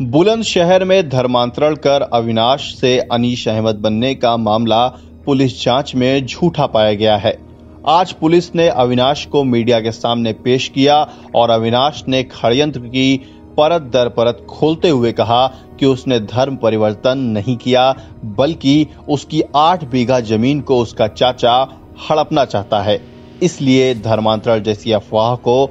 बुलंदशहर में धर्मांतरण कर अविनाश से अनीस अहमद बनने का मामला पुलिस जांच में झूठा पाया गया है। आज पुलिस ने अविनाश को मीडिया के सामने पेश किया और अविनाश ने षड्यंत्र की परत दर परत खोलते हुए कहा कि उसने धर्म परिवर्तन नहीं किया, बल्कि उसकी 8 बीघा जमीन को उसका चाचा हड़पना चाहता है, इसलिए धर्मांतरण जैसी अफवाह को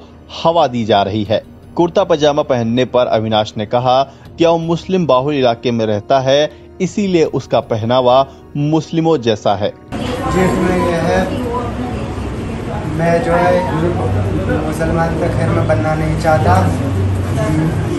हवा दी जा रही है। कुर्ता पजामा पहनने पर अविनाश ने कहा कि वह मुस्लिम बाहुल इलाके में रहता है, इसीलिए उसका पहनावा मुस्लिमों जैसा है। जिसमें यह है, मैं जो है मुसलमान का खैर में बनना नहीं चाहता,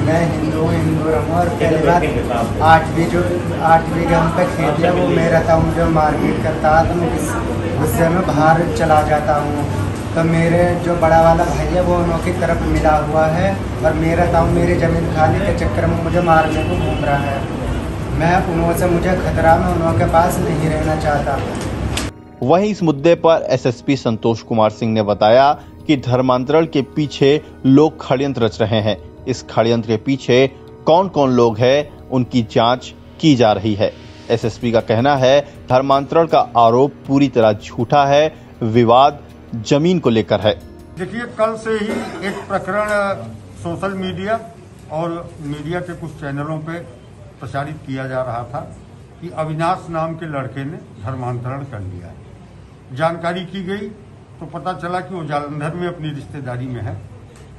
मैं हिंदू रहूँ। और पहली बात 8 बीघा हम पे खेत है वो मेरा था। हूँ जो मार्केट करता था तो मैं गुस्से में बाहर चला जाता हूँ, तो मेरे जो बड़ा वाला भाई है वो उनकी तरफ मिला हुआ है और मेरा ताऊ मेरी ज़मीन खाली के चक्कर में मुझे मारने को घूम रहा है। मैं उन्होंने से मुझे खतरा में उनके पास नहीं रहना चाहता। वहीं इस मुद्दे पर एसएसपी संतोष कुमार सिंह ने बताया कि धर्मांतरण के पीछे लोग षड्यंत्र रच रहे हैं। इस षड्यंत्र के पीछे कौन कौन लोग है उनकी जाँच की जा रही है। एसएसपी का कहना है धर्मांतरण का आरोप पूरी तरह झूठा है, विवाद जमीन को लेकर है। देखिए, कल से ही एक प्रकरण सोशल मीडिया और मीडिया के कुछ चैनलों पे प्रसारित किया जा रहा था कि अविनाश नाम के लड़के ने धर्मांतरण कर लिया। जानकारी की गई तो पता चला कि वो जालंधर में अपनी रिश्तेदारी में है।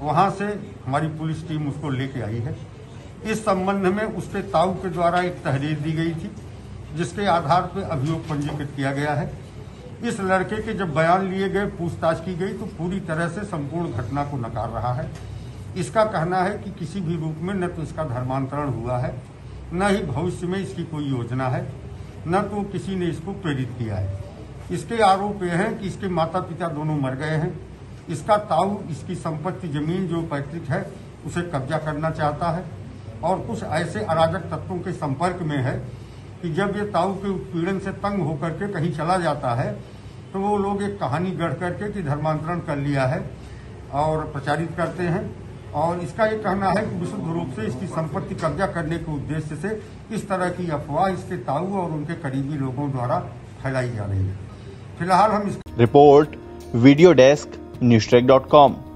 वहाँ से हमारी पुलिस टीम उसको लेके आई है। इस संबंध में उसके ताऊ के द्वारा एक तहरीर दी गई थी, जिसके आधार पर अभियोग पंजीकृत किया गया है। इस लड़के के जब बयान लिए गए, पूछताछ की गई तो पूरी तरह से संपूर्ण घटना को नकार रहा है। इसका कहना है कि किसी भी रूप में न तो इसका धर्मांतरण हुआ है, न ही भविष्य में इसकी कोई योजना है, न तो किसी ने इसको प्रेरित किया है। इसके आरोप ये हैं कि इसके माता पिता दोनों मर गए हैं, इसका ताऊ इसकी संपत्ति जमीन जो पैतृक है उसे कब्जा करना चाहता है और कुछ ऐसे अराजक तत्वों के संपर्क में है कि जब ये ताऊ के उत्पीड़न से तंग होकर के कहीं चला जाता है तो वो लोग एक कहानी गढ़ करके कि धर्मांतरण कर लिया है और प्रचारित करते हैं। और इसका ये कहना है कि विशुद्ध रूप से इसकी संपत्ति कब्जा करने के उद्देश्य से इस तरह की अफवाह इसके ताऊ और उनके करीबी लोगों द्वारा फैलाई जा रही है। फिलहाल हम इस रिपोर्ट वीडियो डेस्क newstrek.com